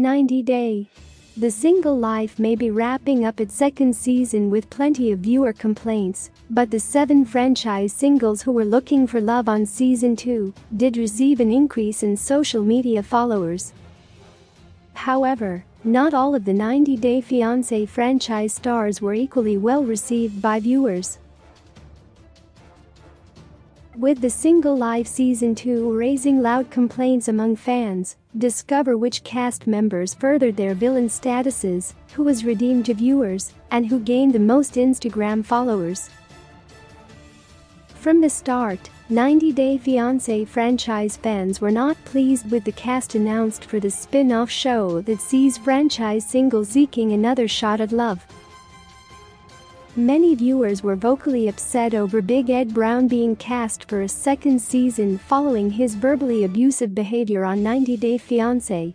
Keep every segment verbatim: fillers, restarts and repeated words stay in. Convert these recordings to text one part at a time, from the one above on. ninety day. The Single Life may be wrapping up its second season with plenty of viewer complaints, but the seven franchise singles who were looking for love on season two did receive an increase in social media followers. However, not all of the ninety day Fiancé franchise stars were equally well received by viewers. With The Single Life season two raising loud complaints among fans, discover which cast members furthered their villain statuses, who was redeemed to viewers, and who gained the most Instagram followers. From the start, ninety day Fiancé franchise fans were not pleased with the cast announced for the spin-off show that sees franchise singles seeking another shot at love. Many viewers were vocally upset over Big Ed Brown being cast for a second season following his verbally abusive behavior on ninety day Fiancé.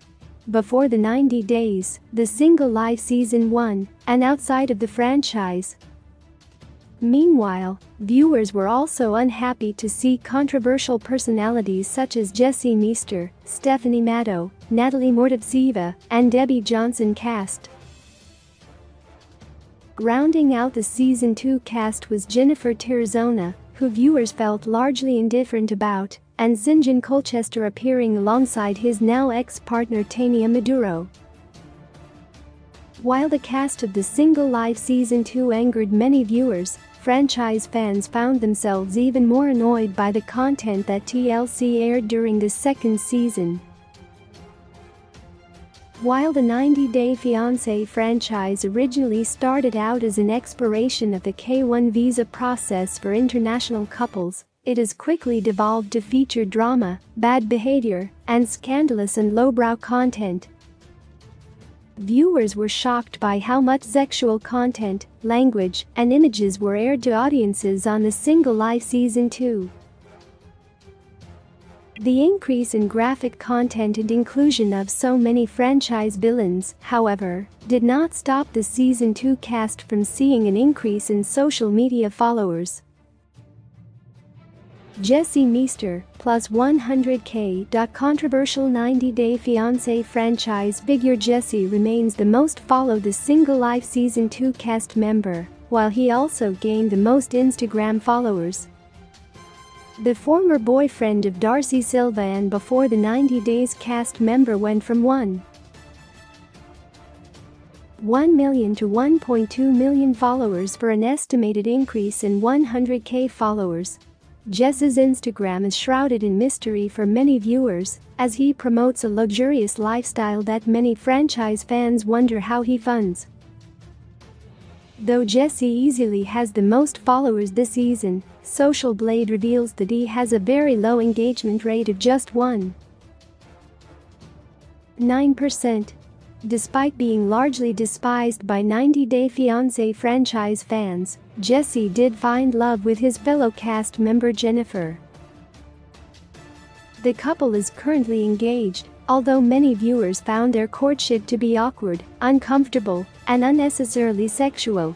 Before the ninety days, The Single Life season one, and outside of the franchise. Meanwhile, viewers were also unhappy to see controversial personalities such as Jesse Meester, Stephanie Matto, Natalie Mordovtseva, and Debbie Johnson cast. Rounding out the season two cast was Jennifer Tarazona, who viewers felt largely indifferent about, and Sinjin Colchester appearing alongside his now ex-partner Tania Maduro. While the cast of The Single Life season two angered many viewers, franchise fans found themselves even more annoyed by the content that T L C aired during the second season. While the ninety day Fiancé franchise originally started out as an exploration of the K one visa process for international couples, it has quickly devolved to feature drama, bad behavior, and scandalous and lowbrow content. Viewers were shocked by how much sexual content, language, and images were aired to audiences on The Single Life season two. The increase in graphic content and inclusion of so many franchise villains, however, did not stop the season two cast from seeing an increase in social media followers. Jesse Meester, plus one hundred K. Controversial ninety day Fiancé franchise figure Jesse remains the most followed The Single Life season two cast member, while he also gained the most Instagram followers. The former boyfriend of Darcy Silva and before the ninety days cast member went from one point one million to one point two million followers for an estimated increase in one hundred K followers. Jess's Instagram is shrouded in mystery for many viewers, as he promotes a luxurious lifestyle that many franchise fans wonder how he funds. Though Jesse easily has the most followers this season, Social Blade reveals that he has a very low engagement rate of just one point nine percent. Despite being largely despised by ninety day Fiancé franchise fans, Jesse did find love with his fellow cast member Jennifer. The couple is currently engaged, although many viewers found their courtship to be awkward, uncomfortable, and unnecessarily sexual.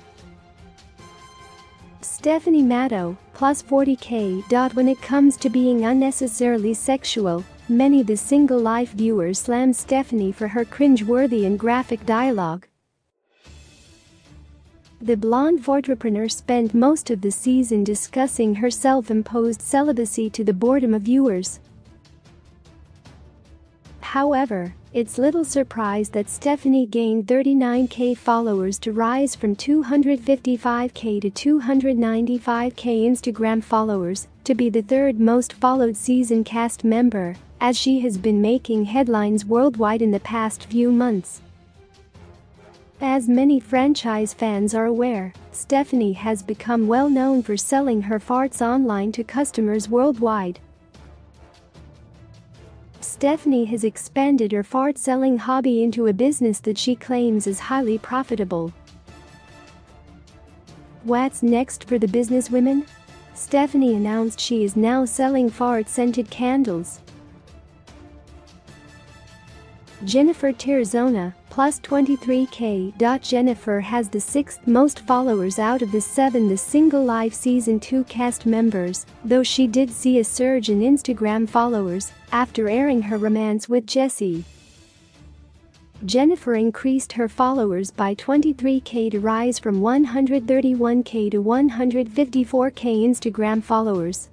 Stephanie Matto, plus forty K. When it comes to being unnecessarily sexual, many The Single Life viewers slammed Stephanie for her cringe-worthy and graphic dialogue. The blonde entrepreneur spent most of the season discussing her self-imposed celibacy to the boredom of viewers. However, it's little surprise that Stephanie gained thirty-nine K followers to rise from two hundred fifty-five K to two hundred ninety-five K Instagram followers, to be the third most followed season cast member, as she has been making headlines worldwide in the past few months. As many franchise fans are aware, Stephanie has become well known for selling her farts online to customers worldwide. Stephanie has expanded her fart-selling hobby into a business that she claims is highly profitable. What's next for the businesswomen? Stephanie announced she is now selling fart-scented candles. Jennifer Tarazona, plus twenty-three K. Jennifer has the sixth most followers out of the seven The Single Life season two cast members, though she did see a surge in Instagram followers after airing her romance with Jesse. Jennifer increased her followers by twenty-three K to rise from one hundred thirty-one K to one hundred fifty-four K Instagram followers.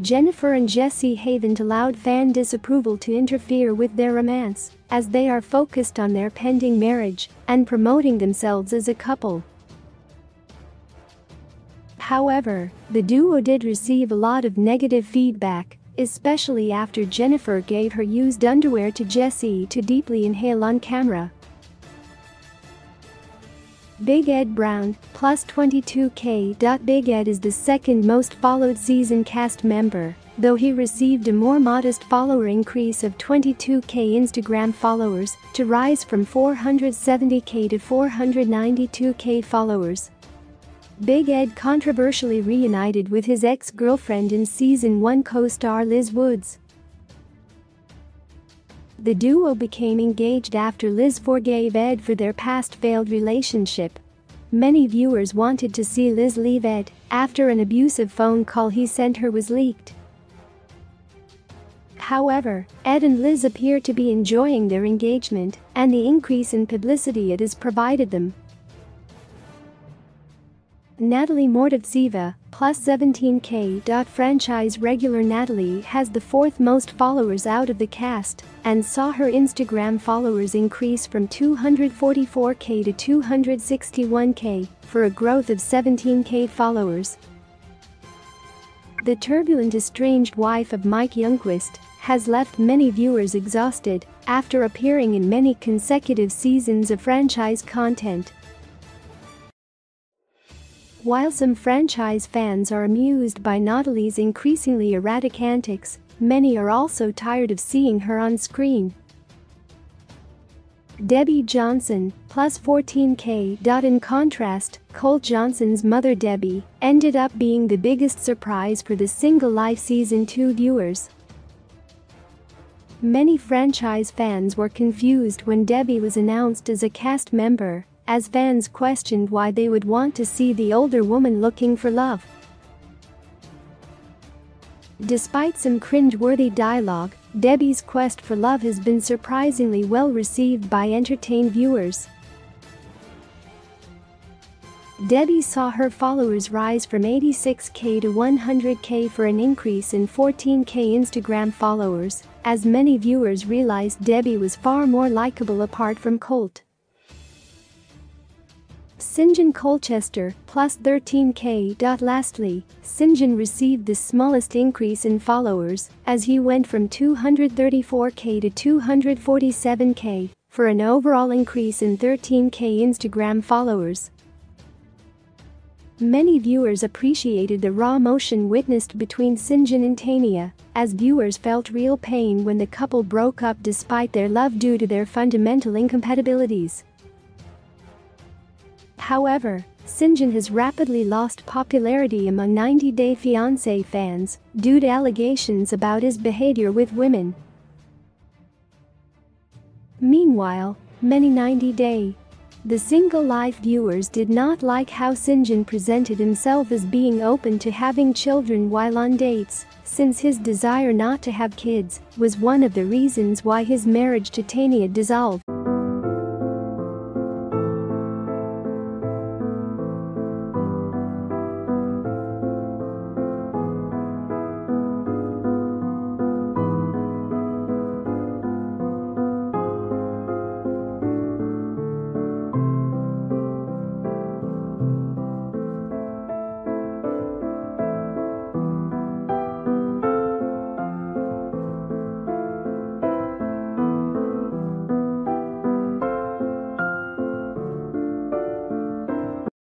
Jennifer and Jesse haven't allowed fan disapproval to interfere with their romance, as they are focused on their pending marriage and promoting themselves as a couple. However, the duo did receive a lot of negative feedback, especially after Jennifer gave her used underwear to Jesse to deeply inhale on camera. Big Ed Brown, plus twenty-two K. Big Ed is the second most followed season cast member, though he received a more modest follower increase of twenty-two K Instagram followers to rise from four hundred seventy K to four hundred ninety-two K followers. Big Ed controversially reunited with his ex-girlfriend and season one co-star Liz Woods. The duo became engaged after Liz forgave Ed for their past failed relationship. Many viewers wanted to see Liz leave Ed after an abusive phone call he sent her was leaked. However, Ed and Liz appear to be enjoying their engagement, and the increase in publicity it has provided them. Natalie Mordovtseva, plus seventeen K. Franchise regular Natalie has the fourth most followers out of the cast and saw her Instagram followers increase from two hundred forty-four K to two hundred sixty-one K for a growth of seventeen K followers. The turbulent estranged wife of Mike Youngquist has left many viewers exhausted after appearing in many consecutive seasons of franchise content. While some franchise fans are amused by Natalie's increasingly erratic antics, many are also tired of seeing her on screen. Debbie Johnson, plus fourteen K. In contrast, Colt Johnson's mother Debbie ended up being the biggest surprise for the Single Life season two viewers. Many franchise fans were confused when Debbie was announced as a cast member, as fans questioned why they would want to see the older woman looking for love. Despite some cringe-worthy dialogue, Debbie's quest for love has been surprisingly well received by entertained viewers. Debbie saw her followers rise from eighty-six K to one hundred K for an increase in fourteen K Instagram followers, as many viewers realized Debbie was far more likable apart from Colt. Sinjin Colchester, plus thirteen K. Lastly, Sinjin received the smallest increase in followers, as he went from two hundred thirty-four K to two hundred forty-seven K, for an overall increase in thirteen K Instagram followers. Many viewers appreciated the raw emotion witnessed between Sinjin and Tania, as viewers felt real pain when the couple broke up despite their love due to their fundamental incompatibilities. However, Sinjin has rapidly lost popularity among ninety day fiancé fans due to allegations about his behavior with women. Meanwhile, many ninety day the single life viewers did not like how Sinjin presented himself as being open to having children while on dates, since his desire not to have kids was one of the reasons why his marriage to Tania dissolved.